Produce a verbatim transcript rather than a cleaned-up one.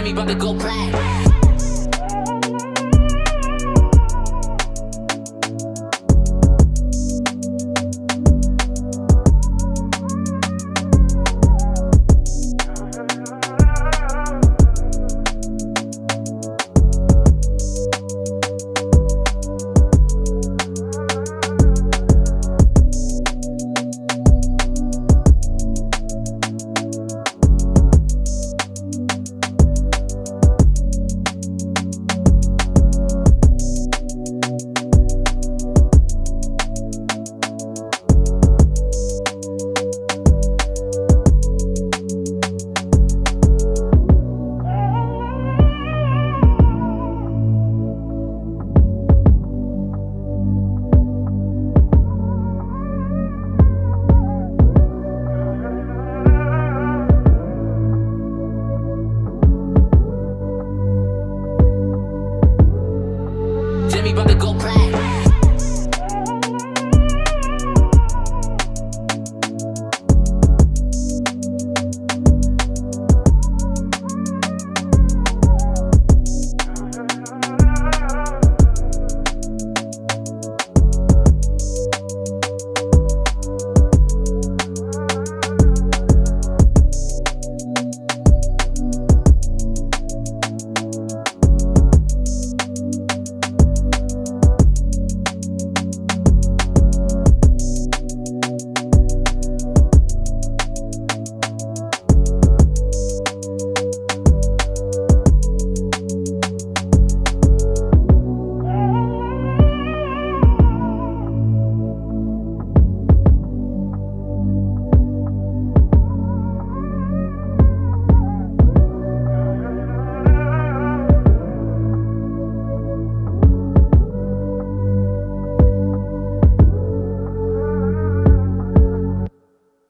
Jammy'BouttaGoPlat.